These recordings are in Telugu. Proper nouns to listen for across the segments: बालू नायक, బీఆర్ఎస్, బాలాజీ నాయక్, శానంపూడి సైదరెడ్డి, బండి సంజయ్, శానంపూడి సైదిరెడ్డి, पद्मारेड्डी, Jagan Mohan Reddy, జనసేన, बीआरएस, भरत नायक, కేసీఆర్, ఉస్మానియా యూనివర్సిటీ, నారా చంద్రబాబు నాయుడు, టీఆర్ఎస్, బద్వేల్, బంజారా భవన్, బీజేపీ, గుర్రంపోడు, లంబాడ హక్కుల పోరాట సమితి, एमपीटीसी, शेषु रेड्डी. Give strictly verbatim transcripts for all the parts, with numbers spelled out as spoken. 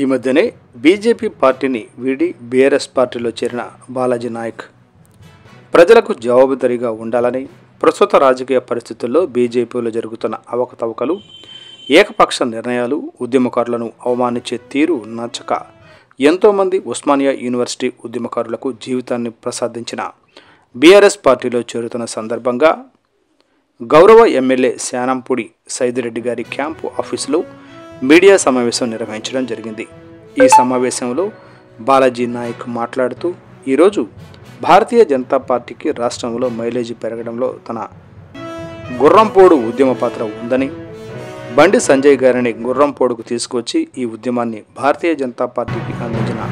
ఈ మధ్యనే బీజేపీ పార్టీని వీడి బీఆర్ఎస్ పార్టీలో చేరిన బాలాజీ నాయక్ ప్రజలకు జవాబుదారీగా ఉండాలని ప్రస్తుత రాజకీయ పరిస్థితుల్లో బీజేపీలో జరుగుతున్న అవకతవకలు ఏకపక్ష నిర్ణయాలు ఉద్యమకారులను అవమానించే తీరు నచ్చక ఎంతోమంది ఉస్మానియా యూనివర్సిటీ ఉద్యమకారులకు జీవితాన్ని ప్రసాదించిన బీఆర్ఎస్ పార్టీలో చేరుతున్న సందర్భంగా గౌరవ ఎమ్మెల్యే శానంపూడి సైదరెడ్డి గారి క్యాంపు ఆఫీసులో मीडिया समावेशం నిర్వహించడం జరిగింది। ఈ సమావేశంలో బాలాజీ నాయక్ మాట్లాడుతూ ఈ రోజు భారతీయ జనతా పార్టీకి రాష్ట్రంలో మైలేజీ పెరగడంలో తన గుర్రంపోడు ఉద్యమ పాత్ర ఉందని బండి సంజయ్ గారిని గుర్రంపోడుకు తీసుకొచ్చి ఈ ఉద్యమాన్ని భారతీయ జనతా పార్టీకి అందించిన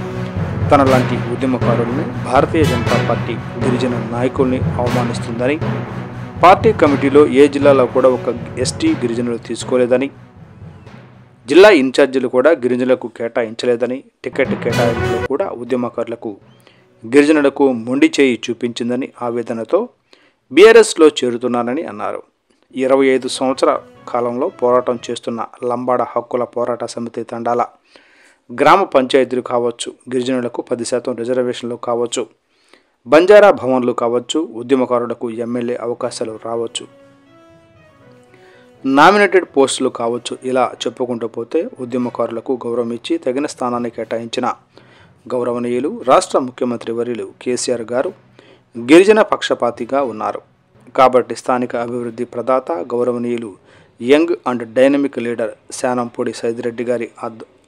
తనలాంటి ఉద్యమకారులను భారతీయ జనతా పార్టీ గిరిజన నాయకుల్ని అవమానిస్తుందని పార్టీ కమిటీలో ఏ జిల్లాలో కూడా ఒక ఎస్టీ గిరిజనులు తీసుకోలేదని జిల్లా ఇన్ఛార్జీలు కూడా గిరిజనులకు కేటాయించలేదని టికెట్ కేటాయింపులో కూడా ఉద్యమకారులకు గిరిజనులకు మొండి చేయి చూపించిందని ఆవేదనతో బీఆర్ఎస్లో చేరుతున్నానని అన్నారు। ఇరవై ఐదు సంవత్సరాల కాలంలో పోరాటం చేస్తున్న లంబాడ హక్కుల పోరాట సమితి తండాల గ్రామ పంచాయతీలు కావచ్చు, గిరిజనులకు పది శాతం రిజర్వేషన్లు కావచ్చు, బంజారా భవన్లు కావచ్చు, ఉద్యమకారులకు ఎమ్మెల్యే అవకాశాలు రావచ్చు, నామినేటెడ్ పోస్టులు కావచ్చు, ఇలా చెప్పుకుంటూ పోతే ఉద్యమకారులకు గౌరవం ఇచ్చి తగిన స్థానాన్ని కేటాయించిన గౌరవనీయులు రాష్ట్ర ముఖ్యమంత్రి వర్యులు కేసీఆర్ గారు గిరిజన పక్షపాతిగా ఉన్నారు కాబట్టి స్థానిక అభివృద్ధి ప్రదాత గౌరవనీయులు young and dynamic leader శానంపూడి సైదిరెడ్డి గారి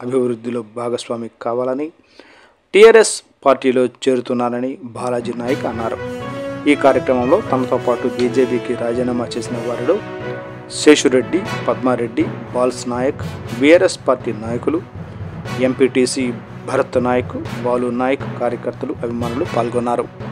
అభివృద్ధిలో భాగస్వామి కావాలని టీఆర్ఎస్ పార్టీలో చేరుతున్నారని బాలాజీ నాయక్ అన్నారు। ఈ కార్యక్రమంలో తమతో పాటు బీజేపీకి రాజీనామా చేసిన వారిలో शेषु रेड्डी, पद्मारेड्डी, बाल्स नायक, बीआरएस पार्टी नायकुलु, एमपीटीसी भरत नायक, बालू नायक कार्यकर्तलु अभिमानुलु पाल्गोन्नारु।